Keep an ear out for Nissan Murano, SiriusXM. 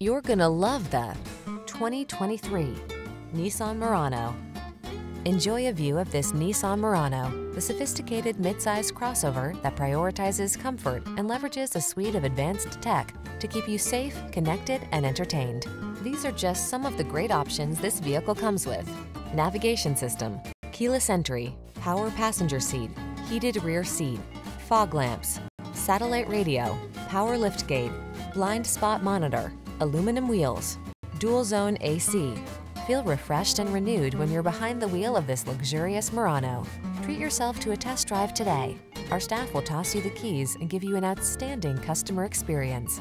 You're gonna love the 2023 Nissan Murano. Enjoy a view of this Nissan Murano, the sophisticated midsize crossover that prioritizes comfort and leverages a suite of advanced tech to keep you safe, connected, and entertained. These are just some of the great options this vehicle comes with: navigation system, keyless entry, power passenger seat, heated rear seat, fog lamps, satellite radio, power liftgate, blind spot monitor, aluminum wheels, dual zone AC. Feel refreshed and renewed when you're behind the wheel of this luxurious Murano. Treat yourself to a test drive today. Our staff will toss you the keys and give you an outstanding customer experience.